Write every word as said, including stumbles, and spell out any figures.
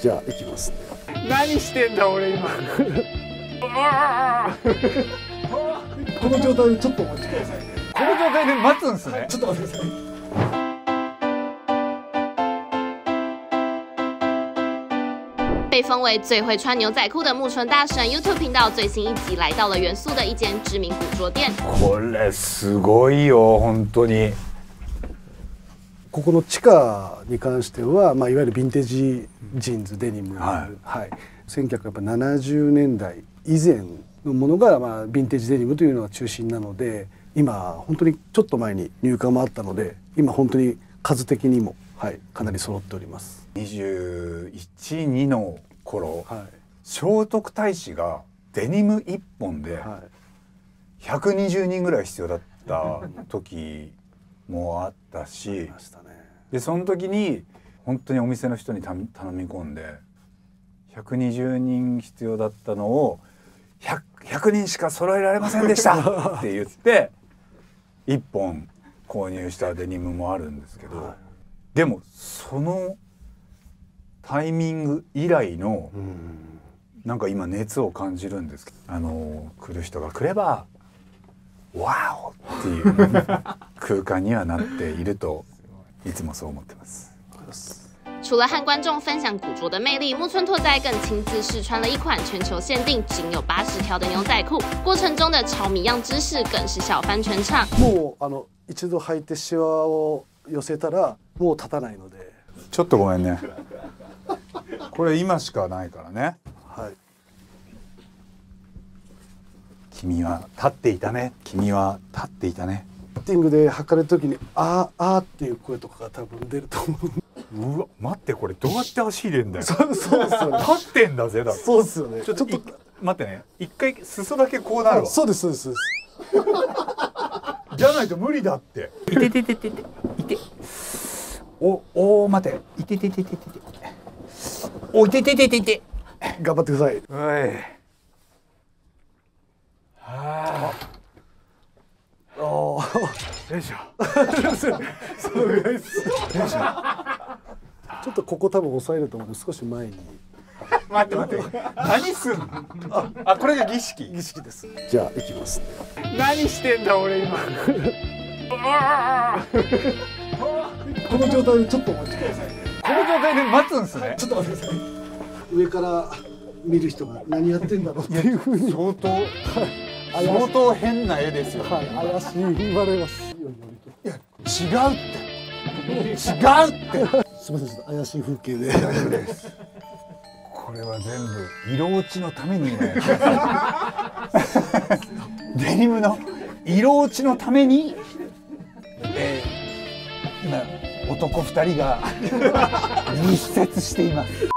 じゃあ行きます、ね、何してんだ俺今この状態でちょっとお待ちください、ね、この状態で待つんですねちょっと待ってください。被封为最会穿牛仔裤的木村大神 YouTube 频道最新一集来到了原宿的一间知名古着店。これすごいよ本当に。ここの地下に関しては、まあ、いわゆるヴィンテージジーンズデニム、はいはい、せんきゅうひゃくななじゅうねんだい以前のものが、まあ、ヴィンテージデニムというのが中心なので、今本当にちょっと前に入荷もあったので、今本当に数的にも、はい、かなり揃っております。にじゅういち、にの頃、はい、聖徳太子がデニムいっぽんでひゃくにじゅうにんぐらい必要だった時もあったし、でその時に本当にお店の人に頼み込んでひゃくにじゅうにん必要だったのを 100, ひゃくにんしか揃えられませんでしたって言っていっぽん購入したデニムもあるんですけど、はい、でもそのタイミング以来のなんか今熱を感じるんですけど、あの来る人が来れば「ワオ!」っていう空間にはなっているといつもそう思ってます。除了和观众分享古着的魅力，木村拓哉更亲自试穿了一款全球限定仅有八十条的牛仔裤，过程中的炒米样姿势更是笑翻全场。もうあの一度履いてシワを寄せたらもう立たないので。ちょっとごめんね。これ今しかないからね。はい。君は立っていたね。君は立っていたね。フィッティングで履かれるときにあーあーっていう声とかが多分出ると思う。うわ、待ってこれどうやって足入れるんだよ。そうそうですよね。立ってんだぜだ。そうですよね。ちょっと待ってね。一回裾だけこうなるわ。そうですそうです。じゃないと無理だって。いててててていて。おお待て。いてててててて。おいててててて。頑張ってください。はい。はあ。おお。よいしょ。そのぐらいです。よいしょ。ちょっとここ多分押さえると思うんで少し前に。待って待って。何すんの？あ、あこれが儀式。儀式です。じゃあ行きます。何してんだ俺今。この状態でちょっとお待ちくださいね。この状態で待つんですね。ちょっと待ってください。上から見る人が何やってんだろうっていうふうに相当、はい、相当変な絵ですよ。はい、怪しい言われます。いや違うって違うって。すみませんちょっと怪しい風景で。これは全部色落ちのためにね。デニムの色落ちのために、えー、今。男ふたりが密接しています。